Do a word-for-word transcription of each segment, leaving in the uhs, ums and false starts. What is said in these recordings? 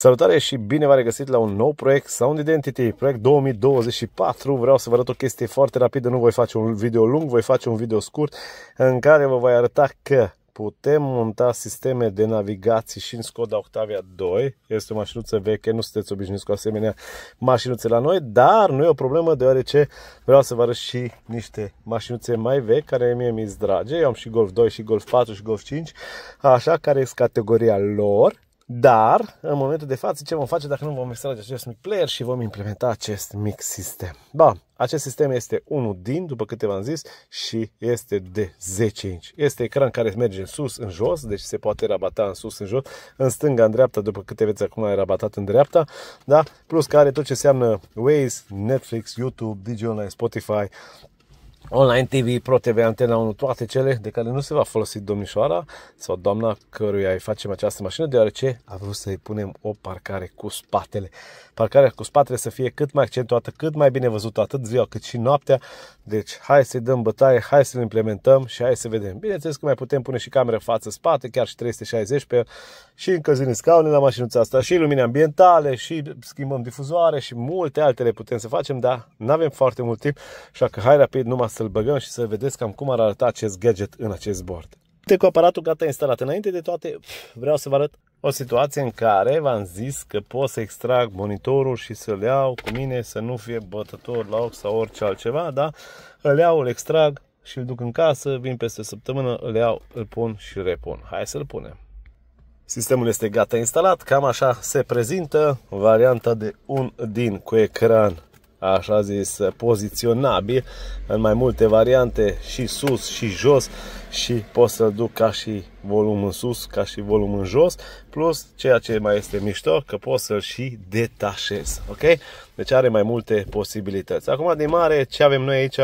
Salutare și bine v-am regăsit la un nou proiect, Sound Identity, proiect două mii douăzeci și patru. Vreau să vă arăt o chestie foarte rapidă, nu voi face un video lung, voi face un video scurt în care vă voi arăta că putem monta sisteme de navigații și în Skoda Octavia doi. Este o mașinuță veche, nu sunteți obișnuiți cu asemenea mașinuțe la noi, dar nu e o problemă deoarece vreau să vă arăt și niște mașinuțe mai vechi care mie mi-s drage. Eu am și Golf doi, și Golf patru, și Golf cinci, așa, care este categoria lor. Dar, în momentul de față, ce vom face dacă nu vom extrage acest mic player și vom implementa acest mic sistem? Ba, acest sistem este unul din, după câte v-am zis, și este de zece inci. Este ecran care merge în sus, în jos, deci se poate rabata în sus, în jos, în stânga, în dreapta, după câte veți acum e rabatat în dreapta, da? Plus că are tot ce înseamnă Waze, Netflix, YouTube, Digi Online, Spotify, Online T V, Pro T V, Antena unu, toate cele de care nu se va folosi domnișoara sau doamna căruia îi facem această mașină, deoarece a vrut să-i punem o parcare cu spatele. Parcarea cu spatele să fie cât mai accentuată, cât mai bine văzută, atât ziua cât și noaptea. Deci hai să-i dăm bătaie, hai să-l implementăm și hai să vedem. Bineînțeles că mai putem pune și cameră față-spate, chiar și trei sute șaizeci pe el, și încălzim scaune la mașinuța asta, și lumini ambientale, și schimbăm difuzoare și multe altele putem să facem, dar nu avem foarte mult timp, așa că hai rapid numai să-l băgăm și să vedeți cam cum ar arăta acest gadget în acest board. Cu aparatul gata instalat. Înainte de toate vreau să vă arăt o situație în care v-am zis că pot să extrag monitorul și să-l iau cu mine, să nu fie bătător la ochi sau orice altceva, da? Îl iau, îl extrag și îl duc în casă, vin peste o săptămână, îl iau, îl pun și îl repun. Hai să-l punem. Sistemul este gata instalat, cam așa se prezintă varianta de un din cu ecran așa zis poziționabil în mai multe variante, și sus și jos, și pot să-l duc ca și volum în sus, ca și volum în jos, plus ceea ce mai este mișto, că pot să-l și detașez, ok? Deci are mai multe posibilități. Acum din mare, ce avem noi aici,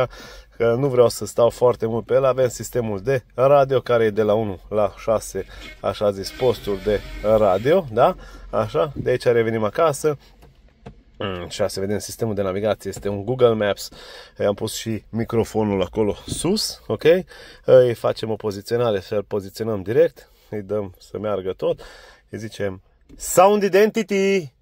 că nu vreau să stau foarte mult pe el, avem sistemul de radio care e de la unu la șase, așa zis, posturi de radio, da? Așa, de aici revenim acasă. Și să vedem sistemul de navigație, este un Google Maps, am pus și microfonul acolo sus, ok? Îi facem o poziționare, să-l poziționăm direct, îi dăm să meargă tot, îi zicem Sound Identity!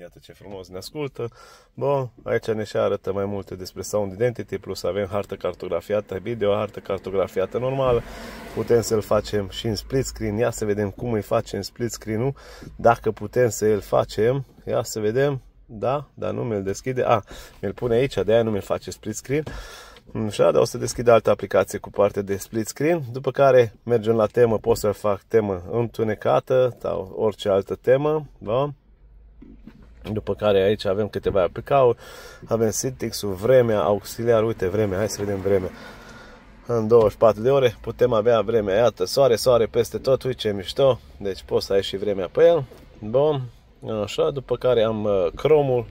Iată ce frumos ne ascultă. Bun, aici ne și arată mai multe despre Sound Identity, plus avem hartă cartografiată video, hartă cartografiată normală. Putem să-l facem și în split screen. Ia să vedem cum îi facem split screen-ul. Dacă putem să îl facem, ia să vedem. Da, dar nu mi-l deschide. A, mi-l pune aici, de aia nu mi-l face split screen. Așa, dar o să deschid altă aplicație cu parte de split screen. După care mergem la temă, pot să fac temă întunecată sau orice altă temă. Da? După care aici avem câteva aplicauri, avem syntax-ul, vremea, auxiliar, uite vremea, hai să vedem vremea. În douăzeci și patru de ore putem avea vremea, iată, soare, soare peste tot, uite ce mișto, deci poți să ai și vremea pe el. Bun, așa, după care am Chrome-ul,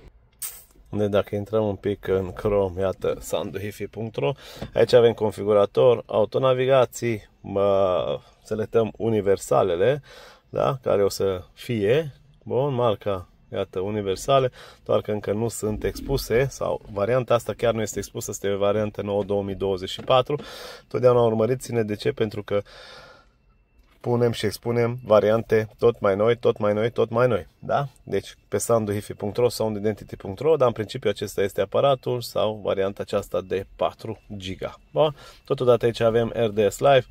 unde dacă intrăm un pic în Chrome, iată, sandu hifi punct ro, aici avem configurator, autonavigații, mă, selectăm universalele, da, care o să fie, bun, marca, iată, universale, doar că încă nu sunt expuse, sau varianta asta chiar nu este expusă, este varianta nouă două mii douăzeci și patru. Totdeauna urmăriți-ne, de ce? Pentru că punem și expunem variante tot mai noi, tot mai noi, tot mai noi, da? Deci pe sandu hifi punct ro sau sound identity punct ro, dar în principiu acesta este aparatul sau varianta aceasta de patru giga. Bun? Totodată aici avem R D S Live,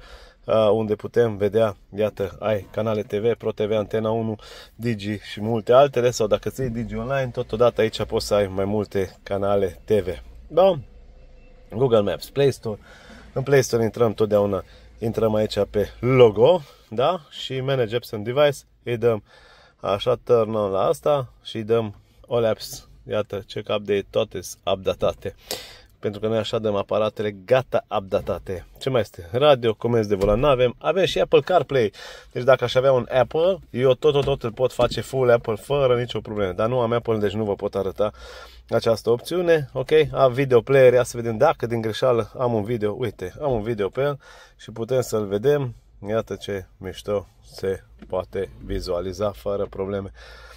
unde putem vedea, iată, ai canale T V, Pro T V, Antena unu, Digi și multe altele, sau dacă ții Digi Online, totodată aici poți să ai mai multe canale T V. Da? Google Maps, Play Store. În Play Store intrăm totdeauna, intrăm aici pe logo, da? Și Manage Apps and Device, îi dăm așa, turn on la asta și îi dăm All Apps. Iată, check update, toate sunt updatate. Pentru că noi așa dăm aparatele gata updatate. Ce mai este? Radio, comenzi de volan n-avem. Avem și Apple CarPlay. Deci dacă aș avea un Apple, eu tot, tot, tot îl pot face full Apple fără nicio problemă. Dar nu am Apple, deci nu vă pot arăta această opțiune. Ok, am video player. Ia să vedem dacă din greșeală am un video. Uite, am un video pe el și putem să-l vedem. Iată ce mișto, se poate vizualiza fără probleme.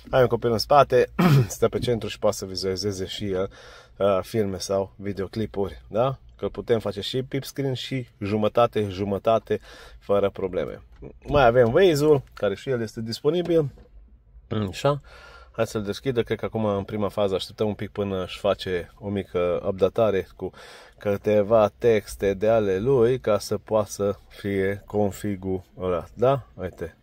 Ai un copil în spate, stă pe centru și poate să vizualizeze și el uh, filme sau videoclipuri, da? Că putem face și pip screen și jumătate, jumătate, fără probleme. Mai avem Waze-ul, care și el este disponibil. Așa, hai să-l deschidă, cred că acum în prima fază așteptăm un pic până își face o mică updatare cu câteva texte de ale lui ca să poată să fie configurat, da? Uite,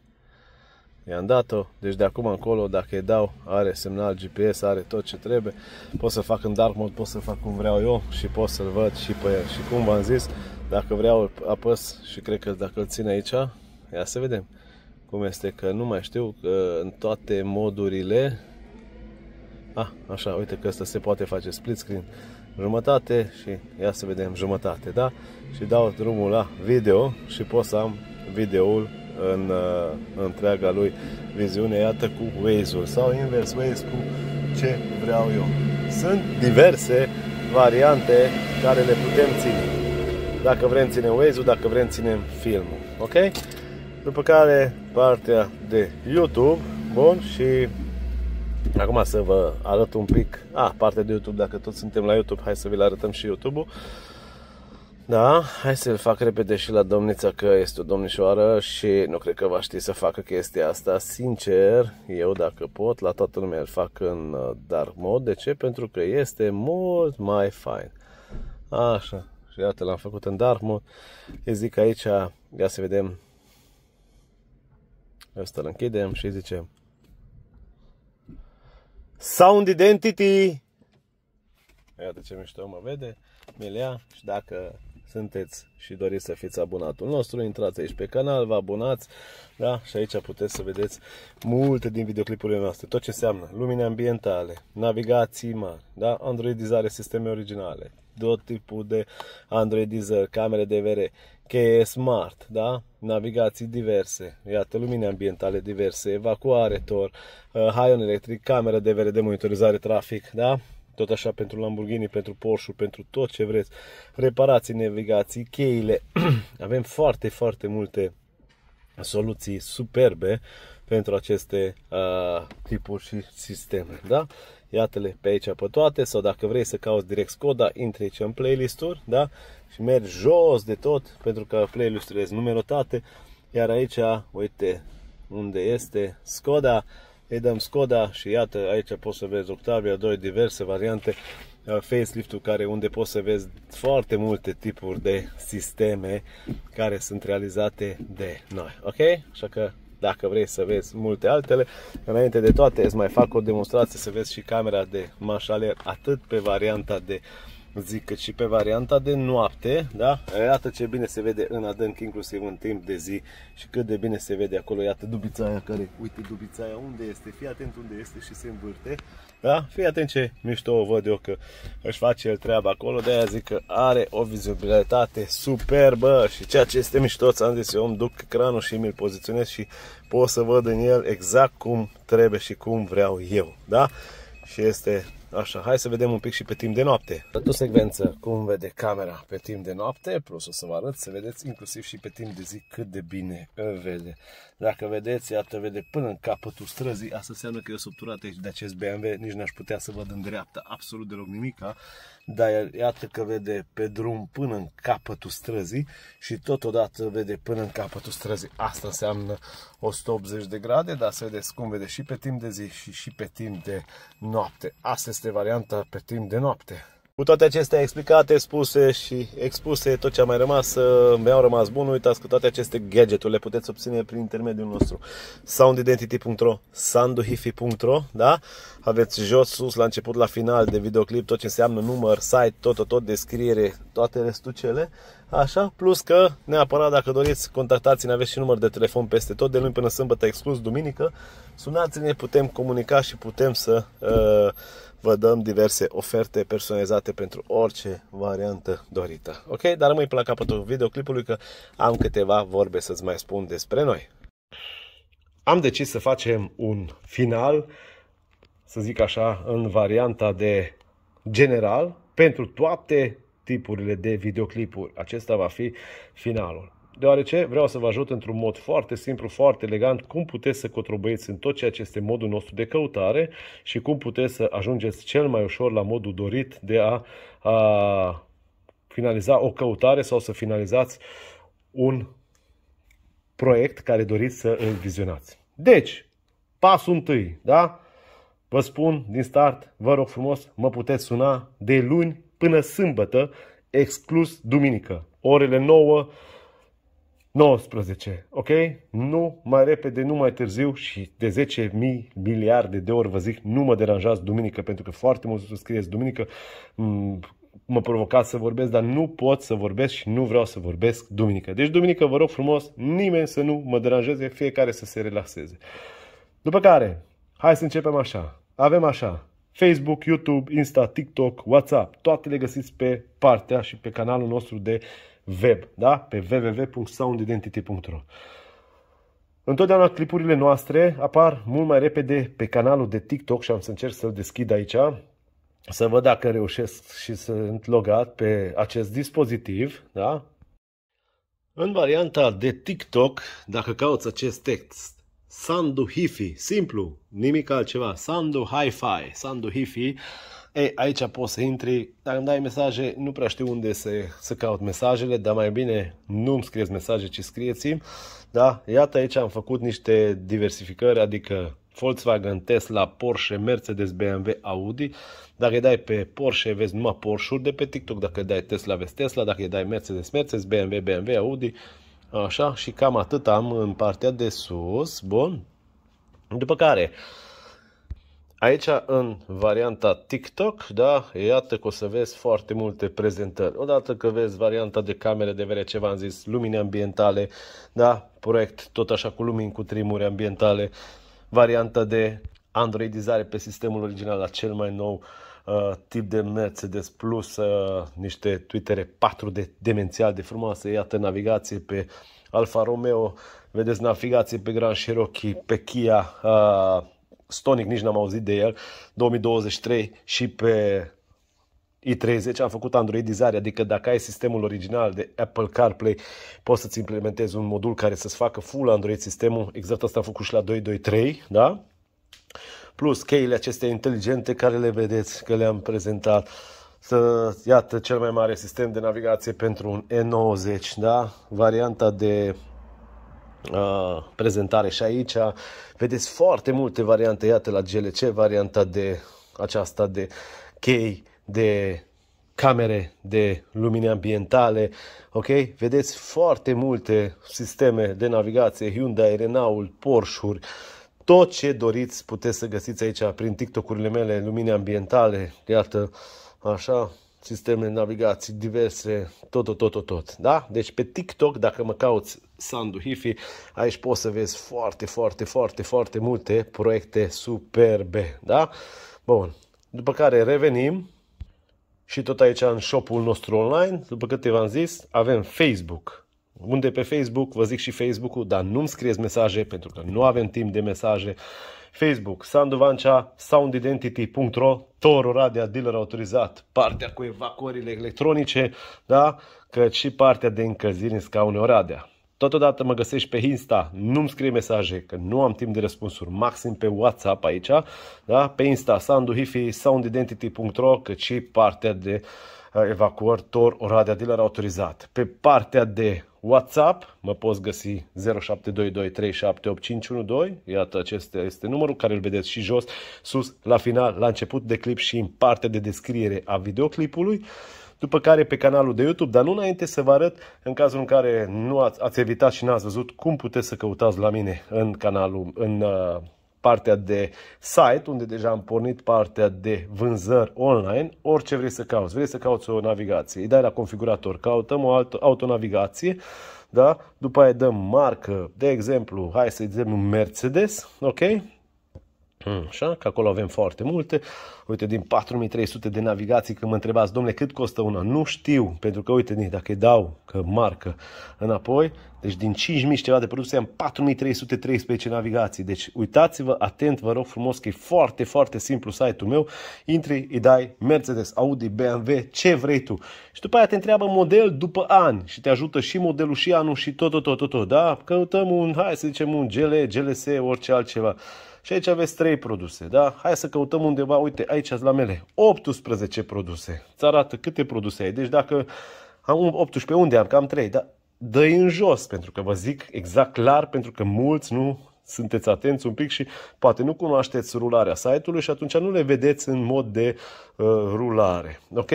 i-am dat-o, deci de acum încolo dacă îi dau, are semnal G P S, are tot ce trebuie, pot să fac în dark mode, pot să fac cum vreau eu și pot să-l văd și pe el. Și cum v-am zis, dacă vreau apăs și cred că dacă îl țin aici, ia să vedem cum este, că nu mai știu, că în toate modurile, ah, așa, uite că asta se poate face split screen, jumătate și ia să vedem jumătate, da? Și dau drumul la video și pot să am videoul în uh, întreaga lui viziune, iată, cu Waze-ul sau invers, Waze cu ce vreau eu. Sunt diverse variante care le putem ține. Dacă vrem ținem Waze-ul, dacă vrem ținem filmul, ok? După care partea de YouTube, bun, și acum să vă arăt un pic, ah, partea de YouTube, dacă tot suntem la YouTube, hai să vi-l arătăm și YouTube-ul. Da, hai să-l fac repede și la domnița, că este o domnișoară și nu cred că va ști să facă chestia asta. Sincer, eu dacă pot, la toată lumea îl fac în dark mode. De ce? Pentru că este mult mai fain. Așa, și iată, l-am făcut în dark mode. Îi zic aici, ia să vedem. Asta îl închidem și zicem Sound Identity! Iată ce mișto mă vede, mi-l. Și dacă sunteți și doriți să fiți abonatul nostru, intrați aici pe canal, vă abonați, da? Și aici puteți să vedeți multe din videoclipurile noastre, tot ce înseamnă lumini ambientale, navigații mari, da? Androidizare, sisteme originale, tot tipul de androidizări, camere D V R, cheie smart, da? Navigații diverse, iată, lumini ambientale diverse, evacuare Thor, haion electric, camera D V R de monitorizare trafic, da? Tot așa pentru Lamborghini, pentru Porsche, pentru tot ce vreți. Reparații, navigații, cheile. Avem foarte, foarte multe soluții superbe pentru aceste uh, tipuri și sisteme, da? Iată-le pe aici pe toate, sau dacă vrei să cauți direct Skoda, intri aici în playlist-uri, da? Și mergi jos de tot, pentru că playlist-urile sunt numerotate. Iar aici, uite unde este Skoda. Îi dăm Skoda și iată, aici poți să vezi Octavia doi, diverse variante, facelift-ul care, unde poți să vezi foarte multe tipuri de sisteme care sunt realizate de noi, ok? Așa că dacă vrei să vezi multe altele, înainte de toate îți mai fac o demonstrație să vezi și camera de mașaler, atât pe varianta de zic, cât și pe varianta de noapte, da? Iată ce bine se vede în adânc, inclusiv în timp de zi, și cât de bine se vede acolo, iată dubița aia care, uite dubița aia unde este, fii atent unde este și se învârte, da? Fii atent ce mișto o văd eu că își face el treaba acolo, de aia zic că are o vizibilitate superbă și ceea ce este mișto, ți-am zis, eu îmi duc ecranul și mi-l poziționez și pot să văd în el exact cum trebuie și cum vreau eu, da? Și este așa, hai să vedem un pic și pe timp de noapte. O secvență, cum vede camera pe timp de noapte, plus o să vă arăt, să vedeți inclusiv și pe timp de zi cât de bine îl vede. Dacă vedeți, iată, vede până în capătul străzii, asta înseamnă că eu sunt obturat aici de acest B M W, nici n-aș putea să văd în dreapta absolut deloc nimica, dar iată că vede pe drum până în capătul străzii și totodată vede până în capătul străzii. Asta înseamnă o sută optzeci de grade, dar să vedeți cum vede și pe timp de zi și și pe timp de noapte. Asta este varianta pe timp de noapte. Cu toate acestea explicate, spuse și expuse, tot ce a mai rămas, mi-au rămas bun. Uitați că toate aceste gadgeturi le puteți obține prin intermediul nostru. sound identity punct ro, sandu hifi punct ro, da? Aveți jos, sus, la început, la final de videoclip, tot ce înseamnă număr, site, tot, tot, tot, descriere, toate restucele. Așa, plus că neapărat dacă doriți, contactați-ne, aveți și număr de telefon peste tot, de luni până sâmbătă, exclus duminică. Sunați-ne, putem comunica și putem să uh, vă dăm diverse oferte personalizate pentru orice variantă dorită. Ok? Dar rămâi până la capătul videoclipului că am câteva vorbe să-ți mai spun despre noi. Am decis să facem un final, să zic așa, în varianta de general, pentru toate tipurile de videoclipuri. Acesta va fi finalul. Deoarece vreau să vă ajut într-un mod foarte simplu, foarte elegant, cum puteți să cotrobăiți în tot ceea ce este modul nostru de căutare și cum puteți să ajungeți cel mai ușor la modul dorit de a, a finaliza o căutare sau să finalizați un proiect care doriți să îl vizionați. Deci, Pasul întâi, da? Vă spun din start, vă rog frumos, mă puteți suna de luni până sâmbătă, exclus duminică, orele nouă, nouăsprezece, ok? Nu mai repede, nu mai târziu și de zece mii miliarde de ori vă zic, nu mă deranjați duminică, pentru că foarte mulți scrieți duminică, mă provocați să vorbesc, dar nu pot să vorbesc și nu vreau să vorbesc duminică. Deci duminică, vă rog frumos, nimeni să nu mă deranjeze, fiecare să se relaxeze. După care, hai să începem așa. Avem așa, Facebook, YouTube, Insta, TikTok, WhatsApp, toate le găsiți pe partea și pe canalul nostru de web, da? Pe w w w punct sound identity punct r o. Întotdeauna clipurile noastre apar mult mai repede pe canalul de TikTok și am să încerc să-l deschid aici, să văd dacă reușesc și sunt logat pe acest dispozitiv, da? În varianta de TikTok, dacă cauți acest text, Sandu HiFi, simplu, nimic altceva, Sandu HiFi, Sandu HiFi, e, aici poți să intri, dacă îmi dai mesaje, nu prea știu unde să, să caut mesajele, dar mai bine nu-mi scrieți mesaje, ci scrieți-mi, da? Iată aici am făcut niște diversificări, adică Volkswagen, Tesla, Porsche, Mercedes, B M W, Audi. Dacă îi dai pe Porsche, vezi numai Porsche-uri de pe TikTok, dacă îi dai Tesla, vezi Tesla, dacă îi dai Mercedes, Mercedes, B M W, B M W, Audi. Așa, și cam atât am în partea de sus, bun. După care, aici în varianta TikTok, da, iată că o să vezi foarte multe prezentări. Odată că vezi varianta de camere de vedere, ce v-am zis, lumini ambientale, da, proiect tot așa cu lumini cu trimuri ambientale, varianta de androidizare pe sistemul original la cel mai nou uh, tip de Mercedes plus uh, niște Twitter patru de demențial de frumoase, iată navigație pe Alfa Romeo, vedeți navigație pe Grand Cherokee, pe Kia, uh, Stonic nici n-am auzit de el, două mii douăzeci și trei și pe i treizeci am făcut androidizare, adică dacă ai sistemul original de Apple CarPlay, poți să-ți implementezi un modul care să-ți facă full Android sistemul, exact asta am făcut și la doi doi trei, da? Plus cheile acestea inteligente care le vedeți că le-am prezentat. Să, iată cel mai mare sistem de navigație pentru un E nouăzeci, da? Varianta de uh, prezentare și aici vedeți foarte multe variante, iată la G L C, varianta de aceasta de chei, de camere, de lumini ambientale, ok? Vedeți foarte multe sisteme de navigație, Hyundai, Renault, Porsche-uri, tot ce doriți puteți să găsiți aici prin TikTok-urile mele, lumini ambientale, iată, așa, sisteme de navigații diverse, tot, tot, tot, tot, tot, da? Deci pe TikTok, dacă mă cauți Sandu HiFi, aici poți să vezi foarte, foarte, foarte, foarte multe proiecte superbe, da? Bun, după care revenim. Și tot aici în shop-ul nostru online, după câte v-am zis, avem Facebook. Unde pe Facebook, vă zic și Facebook-ul, dar nu-mi scrieți mesaje, pentru că nu avem timp de mesaje. Facebook, Sandu Vancea, sound identity punct r o, Thor Oradea, dealer autorizat, partea cu evacuările electronice, da? Cât și partea de încălziri în scaune Oradea. Totodată mă găsești pe Insta, nu-mi scrie mesaje, că nu am timp de răspunsuri, maxim pe WhatsApp aici, da? Pe Insta, Sandu HiFi, sound identity punct r o, cât și partea de evacuări, Thor Oradea, dealer autorizat. Pe partea de WhatsApp mă poți găsi zero șapte doi doi trei șapte opt cinci unu doi, iată acesta este numărul care îl vedeți și jos, sus, la final, la început de clip și în partea de descriere a videoclipului. După care pe canalul de YouTube, dar nu înainte să vă arăt, în cazul în care nu ați, ați evitat și n-ați văzut, cum puteți să căutați la mine în canalul, în uh, partea de site, unde deja am pornit partea de vânzări online, orice vrei să cauți. Vrei să cauți o navigație, îi dai la configurator, căutăm o altă, autonavigație, da? După aia dăm marcă, de exemplu, hai să zicem un Mercedes, ok? Așa, că acolo avem foarte multe. Uite, din patru mii trei sute de navigații, când mă întrebați, domnule, cât costă una? Nu știu, pentru că, uite, dacă îi dau că marcă înapoi, deci din cinci mii ceva de produse am patru mii trei sute treisprezece navigații. Deci uitați-vă atent, vă rog frumos, că e foarte, foarte simplu site-ul meu. Intri, îi dai Mercedes, Audi, B M W, ce vrei tu. Și după aia te întreabă model după an și te ajută și modelul și anul și tot, tot, tot, tot, tot, da? Căutăm un, hai să zicem un G L, G L S, orice altceva. Și aici aveți trei produse, da? Hai să căutăm undeva, uite, aici la mele, optsprezece produse. Îți arată câte produse ai. Deci dacă am optsprezece, unde am? Cam trei, da? Dă-i în jos, pentru că vă zic exact clar, pentru că mulți nu sunteți atenți un pic și poate nu cunoașteți rularea site-ului și atunci nu le vedeți în mod de uh, rulare. Ok?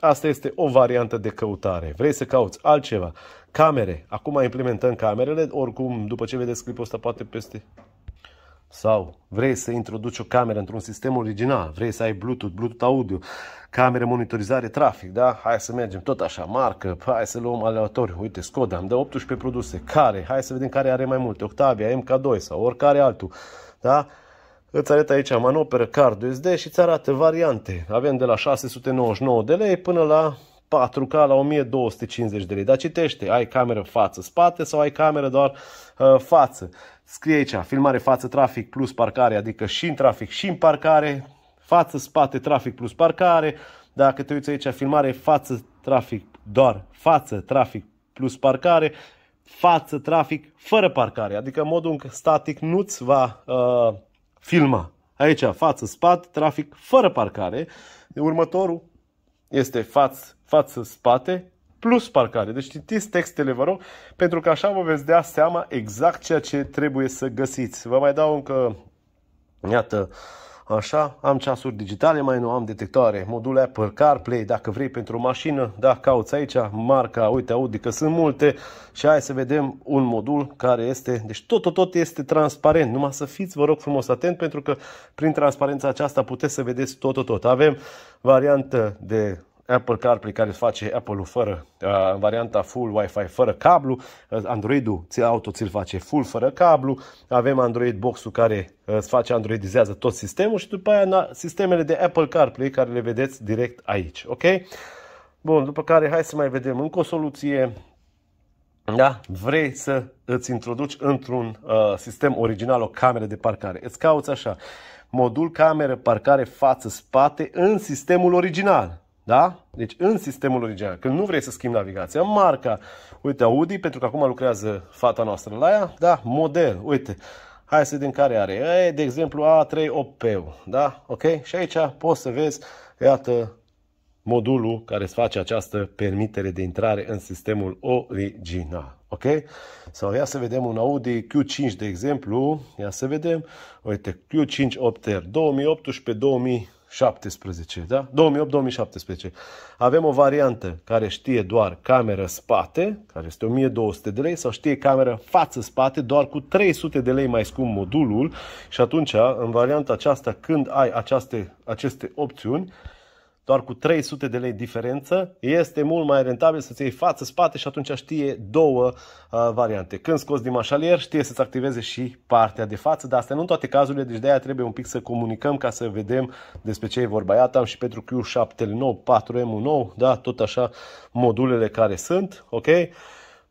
Asta este o variantă de căutare. Vrei să cauți altceva? Camere. Acum implementăm camerele. Oricum, după ce vedeți clipul ăsta, poate peste... Sau vrei să introduci o cameră într-un sistem original, vrei să ai Bluetooth, Bluetooth audio, camere, monitorizare, trafic, da? Hai să mergem tot așa, marcă, hai să luăm aleatoriu, uite, Skoda, am de optsprezece produse, care? Hai să vedem care are mai multe, Octavia, M K doi sau oricare altul, da? Îți arăt aici manoperă, card U S D și îți arată variante. Avem de la șase sute nouăzeci și nouă de lei până la patru K la o mie două sute cincizeci de lei. Dar citește, ai cameră față-spate sau ai cameră doar uh, față. Scrie aici, filmare față trafic plus parcare, adică și în trafic și în parcare, față-spate trafic plus parcare. Dacă te uiți aici, filmare față trafic doar față trafic plus parcare, față trafic fără parcare, adică modul static nu-ți va uh, filma. Aici, față-spate, trafic fără parcare. Următorul este față, față, spate, plus parcare. Deci citiți textele, vă rog, pentru că așa vă veți dea seama exact ceea ce trebuie să găsiți. Vă mai dau încă, iată, așa, am ceasuri digitale, mai nu am detectoare, modul Apple CarPlay, dacă vrei pentru o mașină, da, cauți aici, marca, uite, Audi, că sunt multe și hai să vedem un modul care este, deci tot, tot, tot este transparent, numai să fiți, vă rog frumos, atent, pentru că prin transparența aceasta puteți să vedeți tot, tot, tot. Avem variantă de Apple CarPlay care face Apple-ul fără, uh, varianta full Wi-Fi fără cablu, Android-ul auto ți-l face full fără cablu, avem Android Box-ul care îți face, androidizează tot sistemul și după aia na, sistemele de Apple CarPlay care le vedeți direct aici, ok? Bun, după care hai să mai vedem încă o soluție. Da? Vrei să îți introduci într-un uh, sistem original o cameră de parcare. Îți cauți așa, modul cameră, parcare, față, spate în sistemul original. Da? Deci în sistemul original, când nu vrei să schimbi navigația, marca, uite, Audi, pentru că acum lucrează fata noastră la ea, da? Model, uite, hai să vedem care are, e, de exemplu A trei opt P-ul, da? Ok? Și aici poți să vezi, iată, modulul care îți face această permitere de intrare în sistemul original. Ok? Sau ia să vedem un Audi Q cinci, de exemplu, ia să vedem, uite, Q cinci opt R, două mii optsprezece două mii șaptesprezece, da? două mii opt două mii șaptesprezece. Avem o variantă care știe doar cameră spate, care este o mie două sute de lei, sau știe cameră față-spate, doar cu trei sute de lei mai scump modulul. Și atunci, în varianta aceasta, când ai aceste, aceste opțiuni, doar cu trei sute de lei diferență, este mult mai rentabil să-ți iei față-spate și atunci știe două uh, variante. Când scoți din mașalier, știe să-ți activeze și partea de față, dar asta nu în toate cazurile, deci de-aia trebuie un pic să comunicăm ca să vedem despre ce e vorba. Iată, am și pentru Q șapte nou, patru M nou, da, tot așa modulele care sunt, ok?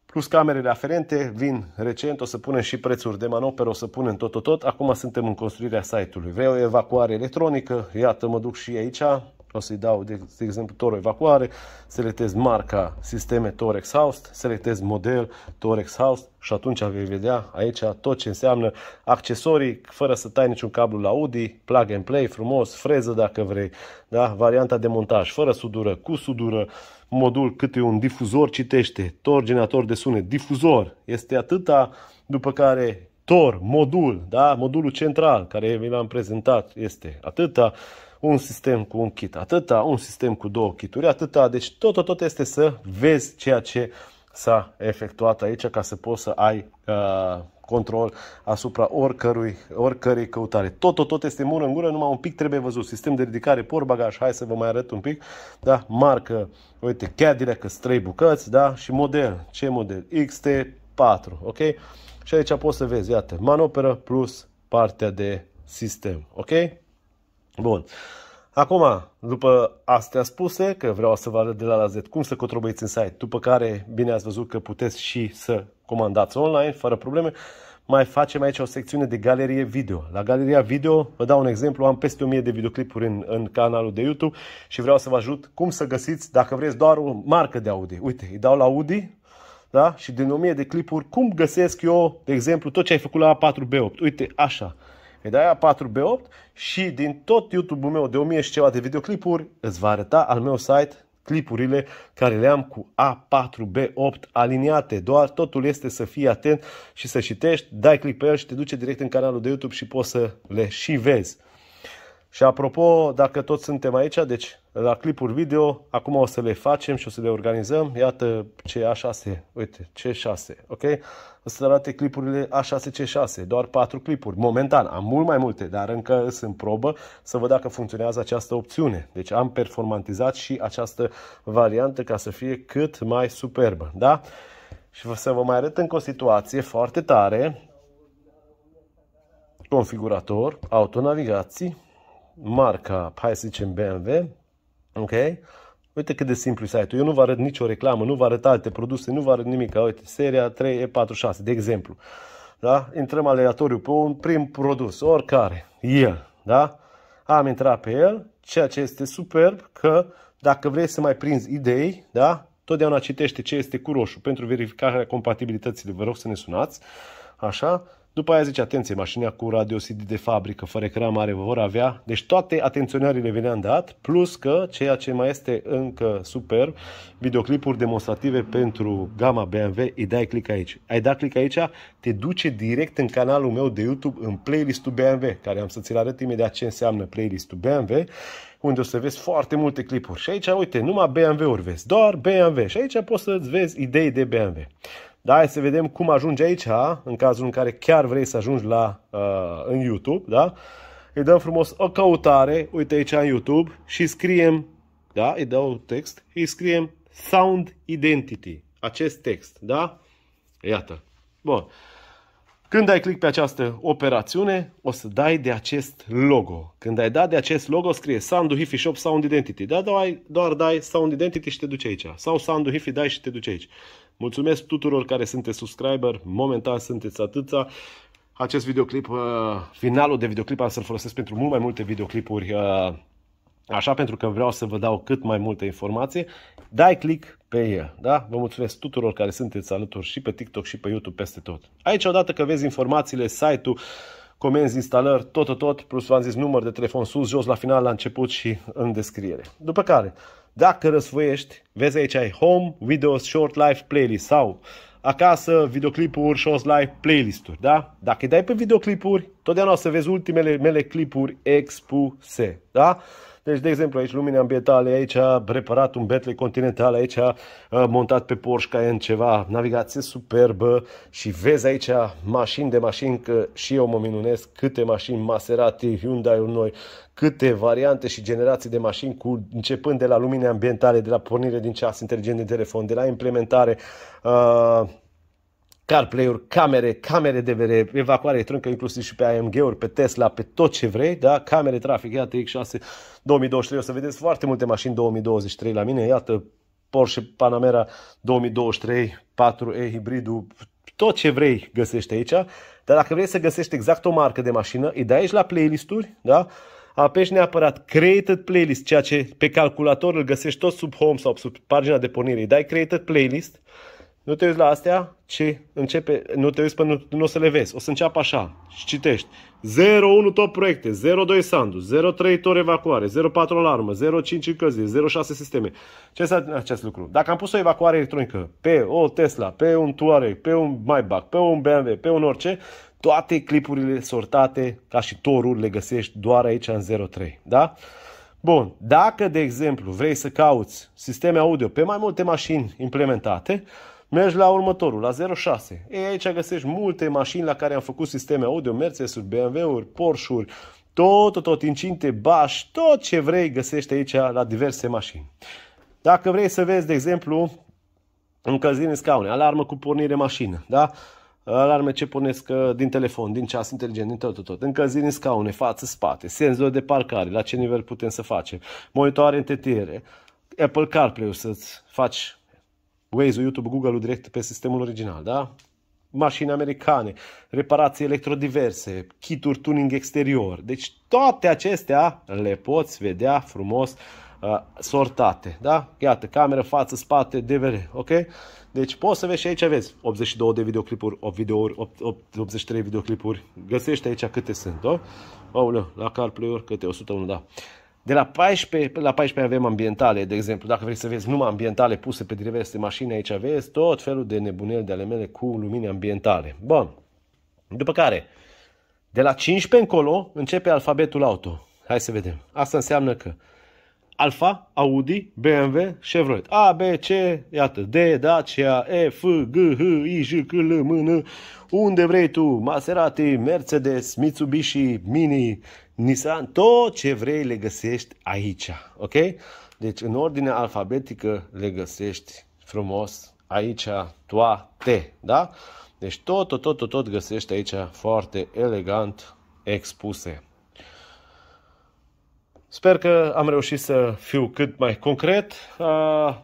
Plus camerele aferente, vin recent, o să punem și prețuri de manoperă, o să punem tot, tot, tot. Acum suntem în construirea site-ului. Vreau o evacuare electronică, iată, mă duc și aici. O să-i dau, de exemplu, Thor evacuare, selectez marca sisteme Thor Exhaust, selectez model Thor Exhaust și atunci vei vedea aici tot ce înseamnă accesorii, fără să tai niciun cablu la Audi, plug and play, frumos, freză dacă vrei, da? Varianta de montaj, fără sudură, cu sudură, modul cât e un difuzor, citește, Thor generator de sunet, difuzor, este atâta, după care Thor, modul, da? Modulul central, care vi l-am prezentat, este atâta, un sistem cu un kit, atâta, un sistem cu două kituri, atâta, deci tot, tot, tot este să vezi ceea ce s-a efectuat aici ca să poți să ai uh, control asupra oricărui, oricărei căutare. Tot, tot, tot este mură în gură, numai un pic trebuie văzut. Sistem de ridicare, portbagaj, hai să vă mai arăt un pic, da, marcă, uite, Cadillac, trei bucăți, da, și model, ce model? X T patru, ok? Și aici poți să vezi, iată, manoperă plus partea de sistem, ok? Bun. Acum, după astea spuse, că vreau să vă arăt de la la Z cum să cotrobăiți în site, după care, bine ați văzut că puteți și să comandați online, fără probleme, mai facem aici o secțiune de galerie video. La galeria video, vă dau un exemplu, am peste o mie de videoclipuri în, în canalul de YouTube și vreau să vă ajut cum să găsiți, dacă vreți, doar o marcă de Audi. Uite, îi dau la Audi, da? Și din o mie de clipuri, cum găsesc eu, de exemplu, tot ce ai făcut la A patru B opt? Uite, așa. Îi dai A patru B opt și din tot YouTube-ul meu de o mie și ceva de videoclipuri îți va arăta al meu site clipurile care le am cu A patru B opt aliniate. Doar totul este să fii atent și să citești, dai click pe el și te duce direct în canalul de YouTube și poți să le și vezi. Și apropo, dacă toți suntem aici, deci la clipuri video, acum o să le facem și o să le organizăm. Iată C A șase, uite, C șase, ok? O să arate clipurile A șase C șase, doar patru clipuri. Momentan, am mult mai multe, dar încă sunt în probă să văd dacă funcționează această opțiune. Deci am performantizat și această variantă ca să fie cât mai superbă, da? Și să vă mai arăt încă o situație foarte tare. Configurator, autonavigații. Marca, hai să zicem B M W, ok? Uite cât de simplu e site-ul. Eu nu vă arăt nicio reclamă, nu vă arăt alte produse, nu vă arăt nimic. Uite, seria trei E patruzeci și șase, de exemplu. Da? Intrăm aleatoriu pe un prim produs, oricare, el, da? Am intrat pe el, ceea ce este superb, că dacă vrei să mai prinzi idei, da? Totdeauna citește ce este cu roșu pentru verificarea compatibilității. Vă rog să ne sunați, așa. După aia zice, atenție, mașina cu radio C D de fabrică, fără reclamare, vor avea. Deci toate atenționările le-am dat, plus că ceea ce mai este încă superb, videoclipuri demonstrative pentru gama B M W, îi dai click aici. Ai dat click aici, te duce direct în canalul meu de YouTube, în playlistul B M W, care am să ți-l arăt imediat ce înseamnă playlistul B M W, unde o să vezi foarte multe clipuri. Și aici, uite, numai B M W-uri vezi, doar B M W. Și aici poți să-ți vezi idei de B M W. Da, hai să vedem cum ajungi aici, în cazul în care chiar vrei să ajungi la, uh, în YouTube. Da? Îi dăm frumos o căutare, uite aici în YouTube, și scriem, da, îi dau text, îi scriem Sound Identity, acest text. Da? Iată. Bun. Când ai click pe această operațiune, o să dai de acest logo. Când ai dat de acest logo, scrie Sandu HiFi Shop Sound Identity. Da, doar, doar dai Sound Identity și te duci aici. Sau Sandu HiFi dai și te duci aici. Mulțumesc tuturor care sunteți subscriber, momentan sunteți atâția. Acest videoclip, finalul de videoclip, am să-l folosesc pentru mult mai multe videoclipuri, așa, pentru că vreau să vă dau cât mai multă informație. Dai click pe el, da? Vă mulțumesc tuturor care sunteți alături și pe TikTok și pe YouTube, peste tot. Aici, odată că vezi informațiile, site-ul, comenzi, instalări, tot, tot, tot, plus v-am zis număr de telefon sus, jos, la final, la început și în descriere. După care, dacă răsfoiești, vezi aici ai Home, Videos, Short Life Playlist sau acasă, videoclipuri, Short Life Playlist-uri, da? Dacă îi dai pe videoclipuri, totdeauna o să vezi ultimele mele clipuri expuse, da? Deci, de exemplu, aici lumini ambientale, aici reparat un Bentley Continental, aici montat pe Porsche Cayenne ceva, navigație superbă și vezi aici mașini de mașini, că și eu mă minunesc câte mașini, Maserati, Hyundai-uri noi, câte variante și generații de mașini, cu, începând de la lumini ambientale, de la pornire din ceas inteligent de telefon, de la implementare, uh, CarPlay-uri, camere, camere D V R, evacuare electronică, inclusiv și pe A M G-uri, pe Tesla, pe tot ce vrei, da? Camere, trafic, iată X șase două mii douăzeci și trei, o să vedeți foarte multe mașini două mii douăzeci și trei la mine, iată Porsche Panamera două mii douăzeci și trei, patru E hibridul, tot ce vrei găsești aici, dar dacă vrei să găsești exact o marcă de mașină, îi dai aici la playlist-uri, da? Apeși neapărat Created Playlist, ceea ce pe calculator îl găsești tot sub Home sau sub pagina de pornire, îi dai Created Playlist. Nu te uiți la astea, ci începe, nu te uiți până nu o să le vezi. O să înceapă așa și citești. zero unu Top Proiecte, zero doi Sandu, zero trei Tor Evacuare, zero patru Alarmă, zero cinci Încălzire, zero șase Sisteme. Ce înseamnă acest lucru? Dacă am pus o evacuare electronică pe o Tesla, pe un Touareg, pe un Maybach, pe un B M W, pe un orice, toate clipurile sortate ca și Torul le găsești doar aici în zero trei. Da? Bun, dacă de exemplu vrei să cauți sisteme audio pe mai multe mașini implementate, mergi la următorul, la zero șase. Ei, aici găsești multe mașini la care am făcut sisteme audio, Mercedes-uri, B M W-uri, Porsche-uri, tot, tot, tot, incinte, Baș, tot ce vrei găsești aici la diverse mașini. Dacă vrei să vezi, de exemplu, încălzire în scaune, alarmă cu pornire mașină, da? Alarme ce pornesc din telefon, din ceas inteligent, din tot, tot, tot. Încălziri în scaune, față, spate, senzor de parcare, la ce nivel putem să facem, monitoare în tetiere, Apple CarPlay-ul să-ți faci Waze-ul, YouTube, Google-ul direct pe sistemul original, da? Mașini americane, reparații electrodiverse, kituri tuning exterior. Deci toate acestea le poți vedea frumos uh, sortate, da? Iată, cameră, față, spate, D V R, ok? Deci poți să vezi și aici vezi optzeci și două de videoclipuri, opt videouri, opt, opt, optzeci și trei videoclipuri. Găsești aici câte sunt, da? Aoleu, la CarPlay-uri câte, o sută unu, da. De la paisprezece la paisprezece avem ambientale, de exemplu, dacă vrei să vezi numai ambientale puse pe diverse mașini, aici vezi tot felul de nebuneli de ale mele cu lumini ambientale. Bun. După care, de la cincisprezece încolo, începe alfabetul auto. Hai să vedem. Asta înseamnă că Alfa, Audi, B M W, Chevrolet. A, B, C, iată, D, Dacia, E, F, G, H, I, J, C, L, M, N. Unde vrei tu, Maserati, Mercedes, Mitsubishi, Mini, Nissan, tot ce vrei le găsești aici, ok? Deci în ordine alfabetică le găsești frumos aici toate, da? Deci tot, tot, tot, tot, tot găsești aici foarte elegant expuse. Sper că am reușit să fiu cât mai concret.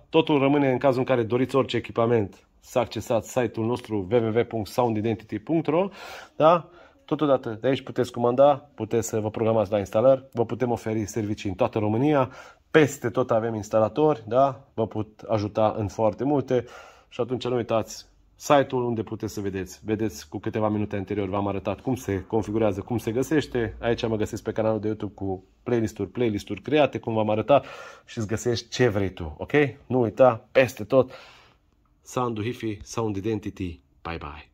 Totul rămâne în cazul în care doriți orice echipament să accesați site-ul nostru w w w punct sound identity punct r o, da? Totodată de aici puteți comanda, puteți să vă programați la instalări, vă putem oferi servicii în toată România, peste tot avem instalatori, da? Vă pot ajuta în foarte multe și atunci nu uitați site-ul unde puteți să vedeți. Vedeți, cu câteva minute anterior v-am arătat cum se configurează, cum se găsește. Aici mă găsesc pe canalul de YouTube cu playlist-uri, playlist-uri create, cum v-am arătat, și îți găsești ce vrei tu, ok? Nu uita, peste tot, Sandu HiFi, Sound Identity, bye bye!